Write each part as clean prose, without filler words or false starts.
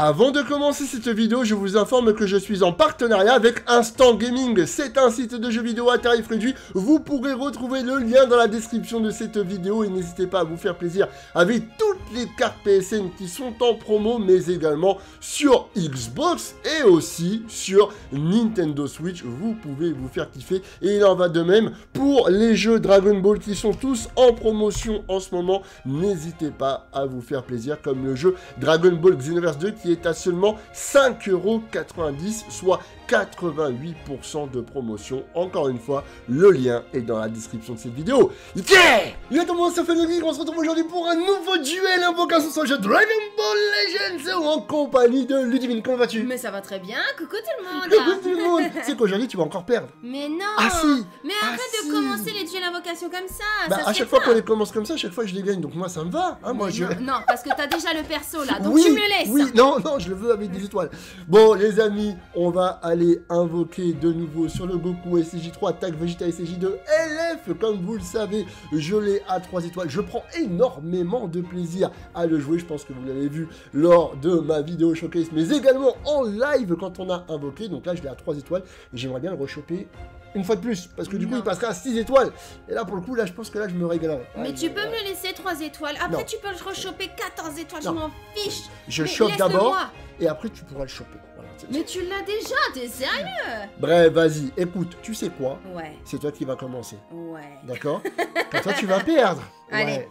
Avant de commencer cette vidéo, je vous informe que je suis en partenariat avec Instant Gaming. C'est un site de jeux vidéo à tarif réduit. Vous pourrez retrouver le lien dans la description de cette vidéo. Et n'hésitez pas à vous faire plaisir avec toutes les cartes PSN qui sont en promo, mais également sur Xbox et aussi sur Nintendo Switch. Vous pouvez vous faire kiffer. Et il en va de même pour les jeux Dragon Ball qui sont tous en promotion en ce moment. N'hésitez pas à vous faire plaisir, comme le jeu Dragon Ball Xenoverse 2 qui est à seulement 5,90€, soit 88% de promotion. Encore une fois, le lien est dans la description de cette vidéo. Ikea ! Il est temps de se faire le geek. On se retrouve aujourd'hui pour un nouveau duel invocation sur le jeu Dragon Ball Legends en compagnie de Ludivine. Comment vas-tu? Mais ça va très bien, coucou tout le monde. Coucou tout le monde. C'est qu'aujourd'hui tu vas encore perdre. Mais non. Ah si. Mais arrête de commencer les duels invocation comme ça. Bah ça à chaque fois qu'on les commence comme ça, à chaque fois je les gagne, donc moi ça me va. Hein, moi, non, parce que t'as déjà le perso là, donc oui, tu me le laisses. Oui, non, je le veux avec des étoiles. Bon les amis, on va aller invoquer de nouveau sur le Goku SSJ3, attaque Vegeta SSJ2, LF. Comme vous le savez, je l'ai à 3 étoiles. Je prends énormément de plaisir à le jouer. Je pense que vous l'avez vu lors de ma vidéo showcase, mais également en live quand on a invoqué. Donc là, je l'ai à 3 étoiles. J'aimerais bien le rechoper une fois de plus, parce que du coup il passera à 6 étoiles. Et là pour le coup, là je pense que là je me régalerai. Mais tu peux me laisser 3 étoiles, après tu peux le rechoper 14 étoiles, je m'en fiche. Je chope d'abord et après tu pourras le choper. Mais tu l'as déjà, t'es sérieux? Bref, vas-y, écoute, tu sais quoi? Ouais. C'est toi qui vas commencer. Ouais. D'accord? Quand toi, tu vas perdre. Allez. Ouais.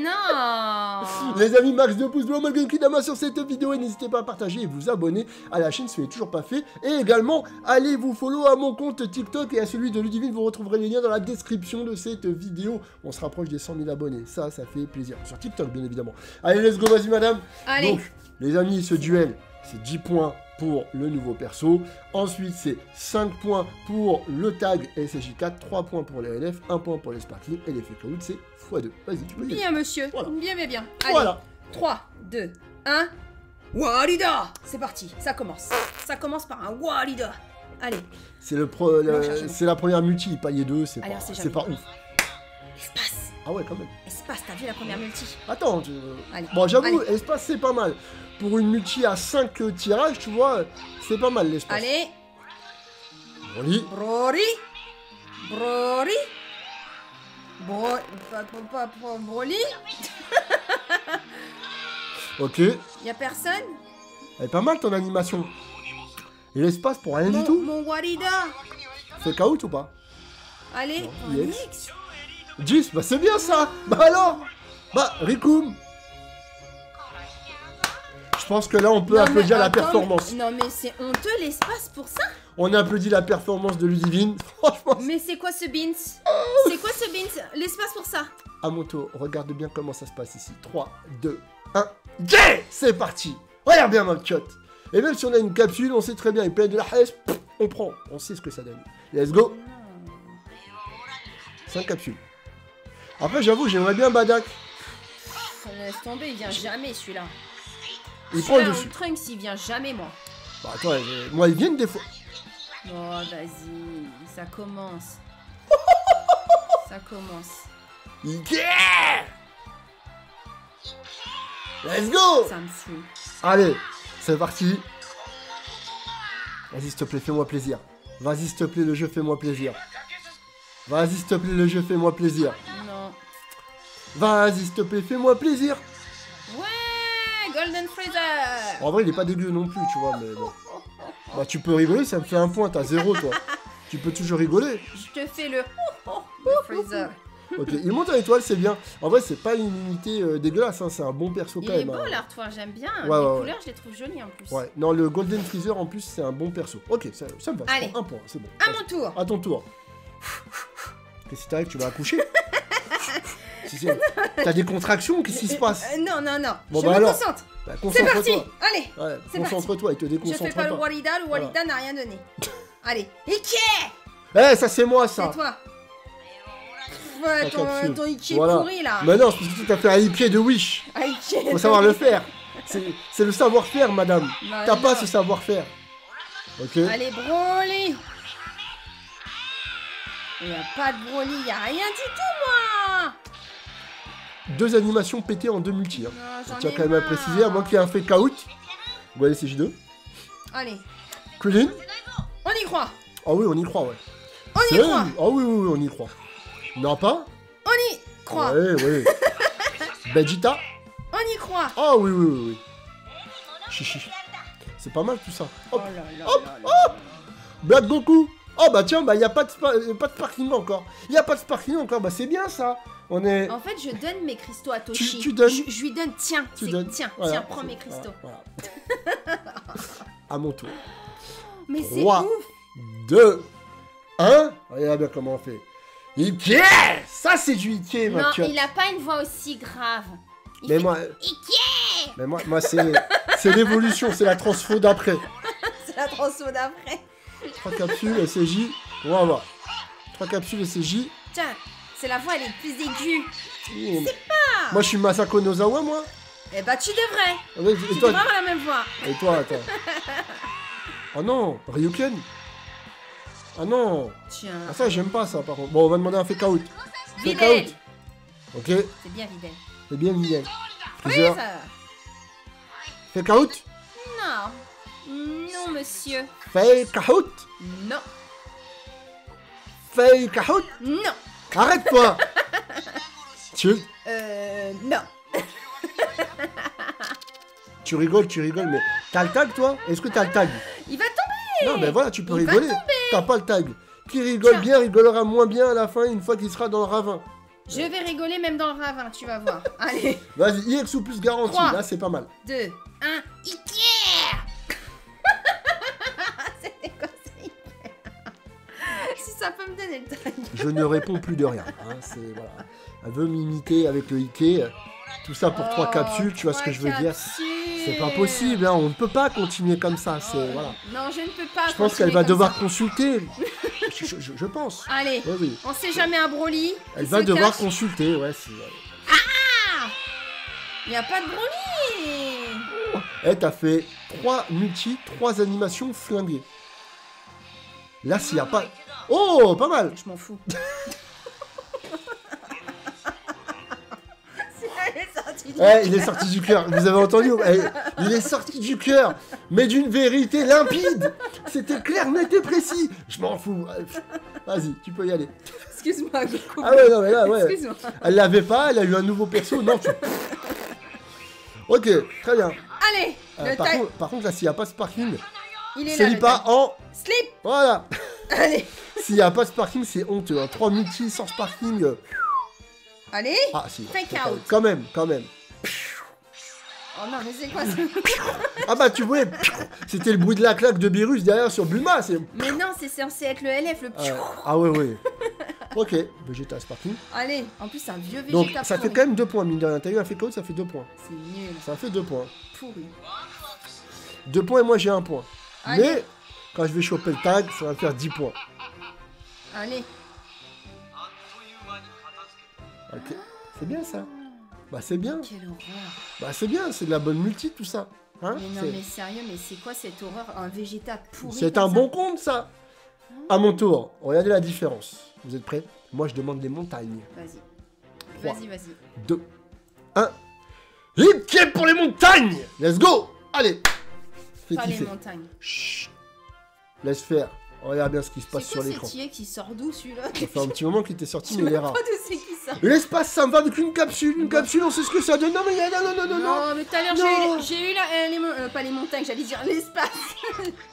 Non. Les amis, max de pouces bleus, malgré qui d'ama sur cette vidéo. Et n'hésitez pas à partager et vous abonner à la chaîne si ce n'est toujours pas fait. Et également, allez vous follow à mon compte TikTok et à celui de Ludivine. Vous retrouverez les liens dans la description de cette vidéo. On se rapproche des 100 000 abonnés. Ça, ça fait plaisir. Sur TikTok, bien évidemment. Allez, let's go, vas-y, madame. Allez. Donc, les amis, ce duel, c'est 10 points pour le nouveau perso. Ensuite, c'est 5 points pour le tag SSJ4, 3 points pour les LF, 1 point pour les Sparking et les Fake Out, c'est x2. Vas-y, tu peux bien, dire. Monsieur. Voilà. Bien, bien, bien. Allez, voilà. 3, 2, 1. Walida. C'est parti, ça commence. Ça commence par un Walida. Allez. C'est la première multi, palier 2, c'est pas ouf. Espace. Ah ouais, quand même. Espace, t'as vu la première multi? Attends, bon, j'avoue, espace, c'est pas mal. Pour une multi à 5 tirages, tu vois, c'est pas mal l'espace. Allez. Broly. Broly. Broly. Broly. Ok. Y'a personne. Elle est pas mal ton animation. Et l'espace pour rien du tout. Mon Walida. C'est KO ou pas? Allez. Non, yes. 10, bah c'est bien ça. Bah alors. Bah, Rikum. Je pense que là on peut applaudir la performance. Non mais c'est honteux l'espace pour ça. On applaudit la performance de Ludivine. Franchement. Mais c'est quoi ce Beans? C'est quoi ce Beans? L'espace pour ça. À mon tour, regarde bien comment ça se passe ici. 3, 2, 1, yeah. C'est parti. Regarde bien ma cote. Et même si on a une capsule, on sait très bien, il plein de la HS, on prend. On sait ce que ça donne. Let's go. 5 capsules. Après j'avoue, j'aimerais bien Bardock. On laisse tomber, il vient jamais celui-là. Il prend le dessus. Trunks, il vient jamais, moi. Bah attends, moi, ils viennent des fois. Oh, vas-y, ça commence. Ça commence. Yeah! Let's go! Ça me fout. Allez, c'est parti. Vas-y, s'il te plaît, fais-moi plaisir. Vas-y, s'il te plaît, le jeu, fais-moi plaisir. Vas-y, s'il te plaît, le jeu, fais-moi plaisir. Non. Vas-y, s'il te plaît, fais-moi plaisir. Ouais! Golden Freezer. En vrai, il est pas dégueu non plus, tu vois, mais bon. Bah, tu peux rigoler, ça me fait un point, t'as 0, toi. Tu peux toujours rigoler. Je te fais le Freezer. Ok, il monte à étoile, c'est bien. En vrai, c'est pas une unité dégueulasse, hein, c'est un bon perso quand même. Il est beau, l'artois, j'aime bien. Ouais, les couleurs, je les trouve jolies en plus. Ouais, non, le Golden Freezer en plus, c'est un bon perso. Ok, ça me va. Allez, un point, c'est bon. À mon tour. À ton tour. Qu'est-ce qui t'arrive, tu vas accoucher? T'as des contractions, qu'est-ce qui se passe? Non, non, non, bon, je me concentre. Bah, c'est parti, allez, ouais, c'est parti. Concentre-toi, il te déconcentre. Je fais pas le Walida, le Walida n'a rien donné. Allez, Ikea. Eh, ça c'est moi, ça. C'est toi. Ouais, ton Ikea pourri, là. Mais non, c'est parce que t'as fait un Ikea de Wish. Faut savoir le faire. C'est le savoir-faire, madame. T'as pas ce savoir-faire. Ok. Allez, Broly. Il n'y a pas de Broly, il n'y a rien du tout, moi. Deux animations pétées en deux multi. Hein. Non, je tiens quand même à préciser, à moins qu'il y ait un fake out. Gohan SSJ2. Allez. Krillin. On y croit. Ah oui, on y croit, ouais. On y croit. Ah oui, oui, oui, on y croit. Nappa. On y croit. Ouais, ouais. Vegeta. On y croit. Ah oui, oui, oui, oui. Chichi. C'est pas mal tout ça. Hop, oh là là, hop, là, là, hop. Black Goku. Oh bah tiens, bah il n'y a pas de Sparking encore. Il n'y a pas de Sparking encore, bah c'est bien ça. On est... En fait, je donne mes cristaux à Toshi. Tu donnes. Je lui donne, tiens, tiens, voilà, tiens, prends mes cristaux. Voilà, voilà. À mon tour. Mais c'est ouf. 2, 1. Regarde bien comment on fait. Ikea. Ça, c'est du Ikea, ma pioche. Non, il a pas une voix aussi grave. Il mais, fait... moi... Ikea. Mais moi, c'est l'évolution, c'est la transfo d'après. C'est la transfo d'après. 3 capsules, SSJ. On va voir. 3 capsules, SSJ. Tiens. C'est la voix, elle est plus aiguë. Mmh. C'est pas... Moi, je suis Masako Nozawa, moi. Eh bah, tu devrais. Ouais, tu devrais avoir la même voix. Et toi, attends. Oh non, Ryuken. Ah non. Tiens. Ah ça, j'aime pas ça, par contre. Bon, on va demander un fake out. Videl. Fake out. Ok. C'est bien Videl. C'est bien Videl. Freezer. Oui, ça... Fake out. Non. Non, monsieur. Fake out. Non. Fake out. Non. Arrête toi. Tu... non. Tu rigoles, mais... T'as le tag, toi? Est-ce que t'as le tag? Il va tomber. Non, mais voilà, tu peux rigoler. T'as pas le tag. Qui rigole bien, rigolera moins bien à la fin, une fois qu'il sera dans le ravin. Je vais rigoler même dans le ravin, tu vas voir. Allez. Vas-y, IX ou plus garantie, 3, là, c'est pas mal. 2, 1, Ikea. C'était quoi? Si ça peut me donner le tag. Je ne réponds plus de rien. Hein, voilà. Elle veut m'imiter avec le Ikea. Tout ça pour 3 capsules, tu vois ce que je veux dire. C'est pas possible, hein, on ne peut pas continuer comme ça. Voilà. Non, je ne peux pas. Je pense qu'elle va devoir consulter. Je pense. Allez, ouais, oui. On sait jamais un Broly. Elle va devoir consulter, ouais. Ah! Il n'y a pas de Broly. Eh, t'as fait 3 multi, 3 animations flinguées. Là, s'il n'y a pas... Oh, pas mal. Je m'en fous. Il est sorti du cœur. Vous avez entendu? Il est sorti du cœur, mais d'une vérité limpide. C'était clair, net et précis. Je m'en fous. Vas-y, tu peux y aller. Excuse-moi. Ah ouais, non mais là, ouais. Elle l'avait pas. Elle a eu un nouveau perso. Non. Tu... Ok, très bien. Allez. Par contre, là, s'il n'y a pas Sparking, c'est pas en slip. Voilà. Allez. S'il n'y a pas Sparking, c'est honteux. 3 multi sans Sparking. Allez, ah, si, fake out. Quand même, quand même. Oh non, mais c'est quoi ça? Ah bah tu voulais. C'était le bruit de la claque de Birus derrière sur Bulma. Mais non, c'est censé être le LF, le Ah ouais, ouais. Ok, Vegeta Sparking. Allez, en plus c'est un vieux Vegeta. Donc ça fait quand même 2 points, mine de rien. T'as eu un fake out, ça fait 2 points. C'est nul. Ça fait 2 points. Pourri. 2 points et moi j'ai 1 point. Allez. Mais quand je vais choper le tag, ça va faire 10 points. Allez. Ok, c'est bien ça. Bah c'est bien. Quelle horreur. Bah c'est bien, c'est de la bonne multi tout ça. Hein, mais non mais sérieux, mais c'est quoi cette horreur? Un Vegeta pourri. C'est un bon compte ça. À mon tour, regardez la différence. Vous êtes prêts? Moi je demande des montagnes. Vas-y. Vas-y, vas-y. 2, 1. Hip pour les montagnes. Let's go. Allez. Pas les montagnes. Chut. Laisse faire. Regarde bien ce qui se passe sur l'écran. C'est qui sort d'où celui-là? Ça fait un petit moment qu'il était sorti, mais il est rare. L'espace, ça me va avec une capsule, on sait ce que ça donne. Non, mais non. Non, mais tout à l'heure, j'ai eu pas les montagnes, j'allais dire l'espace.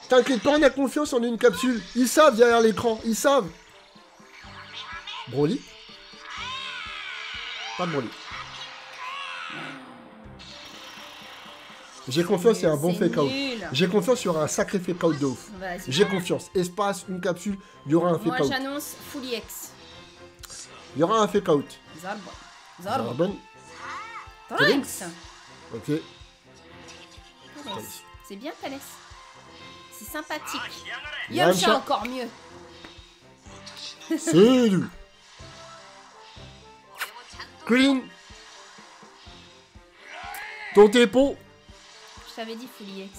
T'inquiète pas, on a confiance, on a une capsule. Ils savent derrière l'écran, ils savent. Broly? Pas de Broly. J'ai confiance, c'est un bon fake out. J'ai confiance, il y aura un sacré fake out de ouf. J'ai confiance. Espace, une capsule, il y aura un fake out. Moi, j'annonce Fully X. Il y aura un fake out. Zarbon. Trunks. Ok. C'est bien, Thales. C'est sympathique. Yamcha, encore mieux. Salut. Clean. Ton tépo. Je t'avais dit Fully X.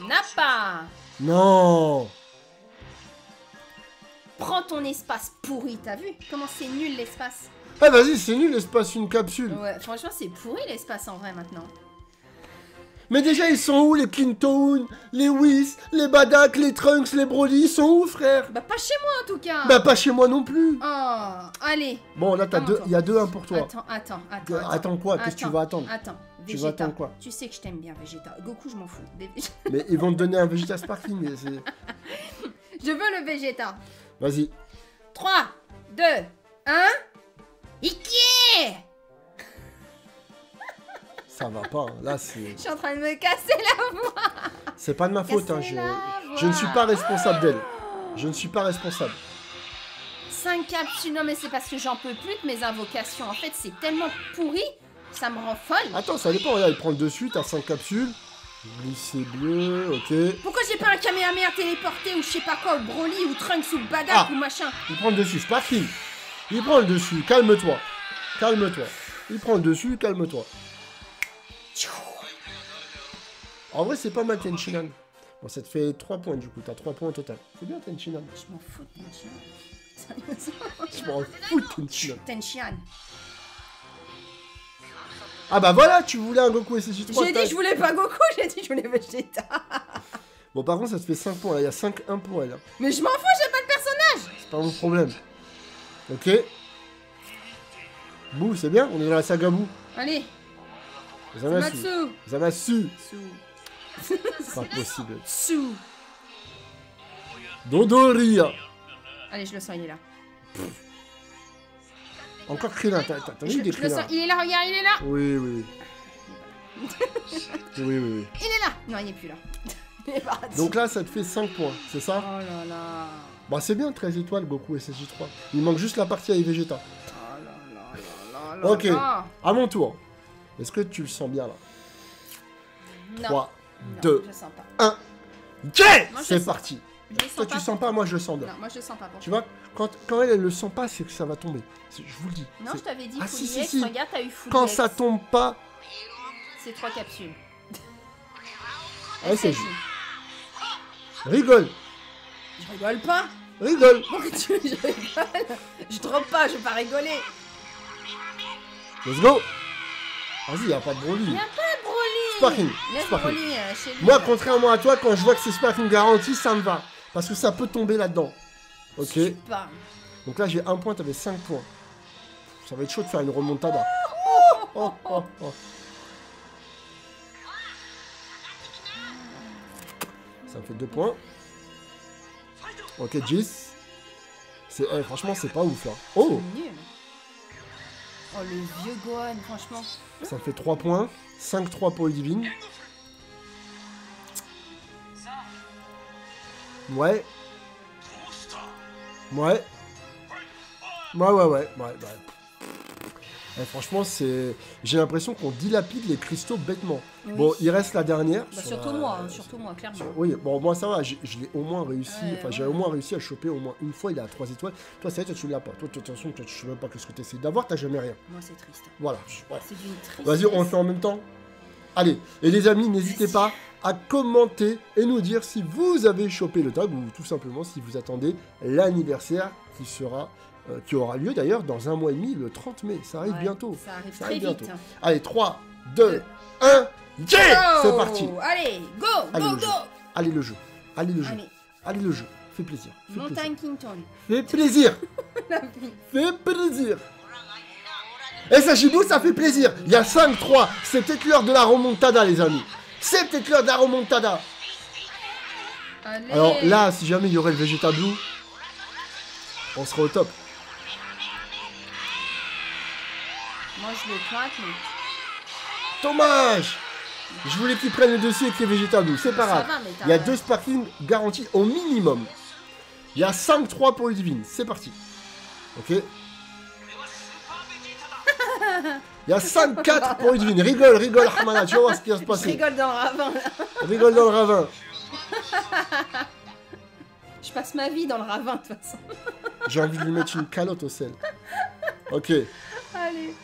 Nappa. Non. Prends ton espace pourri, t'as vu? Comment c'est nul l'espace? Ah vas-y, c'est nul l'espace, une capsule. Ouais, franchement c'est pourri l'espace en vrai maintenant. Mais déjà, ils sont où les Kintoun, les Whis, les Bardock, les Trunks, les Broly? Ils sont où, frère? Bah, pas chez moi en tout cas. Bah, pas chez moi non plus. Oh, allez. Bon, là, il y a 2-1 pour toi. Attends quoi? Qu'est-ce que tu vas attendre? Attends, Vegeta. Tu vas attendre quoi? Tu sais que je t'aime bien, Vegeta. Goku, je m'en fous. Mais ils vont te donner un Vegeta Sparking. Je veux le Vegeta. Vas-y. 3, 2, 1. Ikea! Ça va pas, là c'est... Je suis en train de me casser la voix. C'est pas de ma faute, hein. Je ne suis pas responsable d'elle. Je ne suis pas responsable. 5 capsules, non mais c'est parce que j'en peux plus de mes invocations. En fait, c'est tellement pourri, ça me rend folle. Attends, ça dépend, regarde, il prend le dessus, t'as 5 capsules. Glisser bleu, ok. Pourquoi j'ai pas un Kamehameha téléporté ou je sais pas quoi, ou Broly, ou Trunks, ou Bardock, ou machin? Il prend le dessus, c'est pas fini. Il prend le dessus, calme-toi. Calme-toi. Il prend le dessus, calme-toi. En vrai, c'est pas mal, Tenshinhan. Bon, ça te fait 3 points du coup, t'as 3 points au total. C'est bien, Tenshinhan. Je m'en fous de Tenshinhan. Je m'en fous de Tenshinhan. Ah bah voilà, tu voulais un Goku SSJ3. J'ai dit je voulais pas Goku, j'ai dit je voulais Vegeta. Bon, par contre, ça te fait 5 points, là, il y a 5-1 pour elle. Mais je m'en fous, j'ai pas le personnage. C'est pas mon problème. Ok. Bou, c'est bien, on est dans la saga Bou. Allez. Zamasu. Zamasu. C'est pas possible. Sou. Dodorian. Allez, je le sens, il est là. Pff. Encore Crinat, t'as vu des Crinat? Il est là, regarde, il est là. Oui, oui. Oui. Il est là. Non, il est plus là. Il est parti. Donc là, ça te fait 5 points, c'est ça? Oh là là. Bah, c'est bien, 13 étoiles, Goku SSJ3. Il manque juste la partie avec Vegeta. Oh là là là là. Ok, à mon tour. Est-ce que tu le sens bien là? Non. 3, non, 2, je sens pas. 1. Yeah, c'est parti. Toi, tu sens pas, moi je le sens bien. Non, moi je le sens pas. Tu vois, quand elle le sent pas, c'est que ça va tomber. Je vous le dis. Non, je t'avais dit, Full X, regarde, t'as eu Full X. Quand ça tombe pas. C'est 3 capsules. Ouais, c'est juste. Rigole. Je rigole pas. Rigole. Pourquoi tu veux que je rigole? Je trompe pas, je vais pas rigoler. Let's go. Vas-y, y'a pas de Broly. Y'a pas de Broly. Sparking. Moi, contrairement à toi, quand je vois que c'est Sparking garanti, ça me va. Parce que ça peut tomber là-dedans. Ok. Super. Donc là, j'ai 1 point, t'avais 5 points. Ça va être chaud de faire une remontada. Ça me fait 2 points. Ok, 10. Franchement, c'est pas ouf là. Oh! Oh, le vieux Gohan, franchement. Ça fait 3 points. 5-3 pour Ludivine. Ouais. Et franchement, c'est... J'ai l'impression qu'on dilapide les cristaux bêtement. Oui. Bon, il reste la dernière. Bah, surtout moi, surtout moi, clairement. Oui, bon, moi, ça va, je l'ai au moins réussi. Enfin, j'ai au moins réussi à choper au moins une fois, il est à 3 étoiles. Toi, ça y est, tu ne l'as pas. Toi, de toute façon, tu ne sais même pas ce que tu essaies d'avoir, tu n'as jamais rien. Moi, c'est triste. Voilà. C'est une triste. Vas-y, on le fait en même temps. Allez, et les amis, n'hésitez pas à commenter et nous dire si vous avez chopé le tag ou tout simplement si vous attendez l'anniversaire qui sera... qui aura lieu d'ailleurs dans 1 mois et demi, le 30 mai. Ça arrive bientôt. Ça arrive très vite. Allez, 3, 2, 1, yeah! C'est parti. Allez, go, go, go. Allez le jeu. Allez le jeu. Allez le jeu. Fais plaisir. Montagne Kintoun. Fais plaisir. Fais plaisir. Et Sajibou, ça fait plaisir. Il y a 5-3. C'est peut-être l'heure de la remontada, les amis. C'est peut-être l'heure de la remontada. Alors là, si jamais il y aurait le Vegeta Blue, on serait au top. Moi je le craque, mais... Dommage. Je voulais qu'ils prennent le dossier avec les Vegeta Blue, c'est pas grave. Il y a 2 Sparking garantis au minimum. Il y a 5-3 pour Ludivine, c'est parti. Ok. Il y a 5-4 pour Ludivine, rigole, rigole Armana, tu vas voir ce qui va se passer. Je rigole dans le ravin là. Rigole dans le ravin. Je passe ma vie dans le ravin de toute façon. J'ai envie de lui mettre une calotte au sel. Ok. Allez.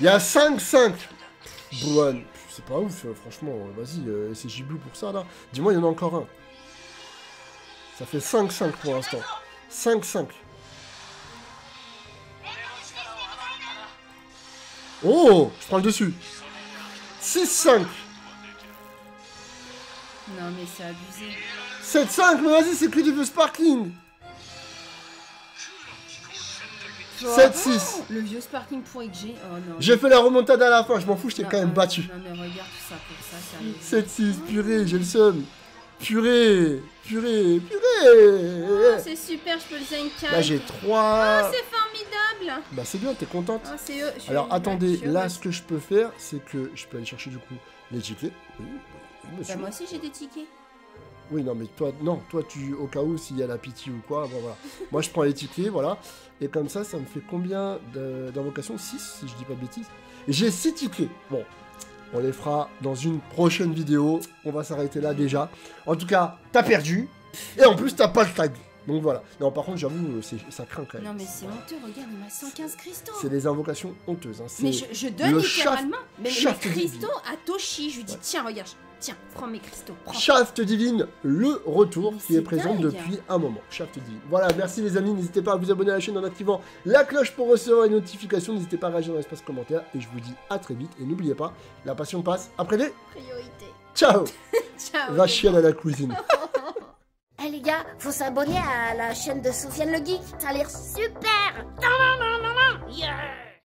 Il y a 5-5. Bon, c'est pas ouf, franchement. Vas-y, c'est Jiblou pour ça, là. Dis-moi, il y en a encore un. Ça fait 5-5 pour l'instant. 5-5. Oh, je prends le dessus. 6-5. Non, mais c'est abusé. 7-5, mais vas-y, c'est que du vieux Sparking. 7-6. Le vieux Sparking point XG. Oh non. J'ai fait la remontade à la fin, je m'en fous, je t'ai quand même battu. Non, mais regarde tout ça pour ça, ça 7-6, purée, j'ai le seum. Purée, purée, purée. Oh, c'est super, je peux le 5-4. Là, j'ai 3. Oh, c'est formidable. Bah, c'est bien, t'es contente. Oh, c'est eux. Alors, attendez, là, ce que je peux faire, c'est que je peux aller chercher du coup les tickets. Oui, bah, moi aussi, j'ai des tickets. Oui, non, mais toi, non, toi, tu, au cas où, s'il y a la pitié ou quoi, bon, voilà. Moi, je prends les tickets, voilà. Et comme ça, ça me fait combien d'invocations? 6, si je dis pas de bêtises. J'ai 6 tickets. Bon, on les fera dans une prochaine vidéo. On va s'arrêter là déjà. En tout cas, t'as perdu. Et en plus, t'as pas le tag. Donc voilà. Non, par contre, j'avoue, ça craint quand même. Non, mais c'est honteux. Regarde, il m'a 115 cristaux. C'est des invocations honteuses. Hein. Mais je donne littéralement mes cristaux à Toshi. Je lui dis, tiens, regarde. Tiens, prends mes cristaux. Shaft Divine, le retour qui est présent depuis un moment. Shaft Divine. Voilà, merci les amis. N'hésitez pas à vous abonner à la chaîne en activant la cloche pour recevoir les notifications. N'hésitez pas à réagir dans l'espace commentaire. Et je vous dis à très vite. Et n'oubliez pas, la passion passe après les priorités. Ciao. Ciao. Va chier à la cuisine. Eh hey les gars, faut s'abonner à la chaîne de Sofiane le Geek. Ça a l'air super. Yeah.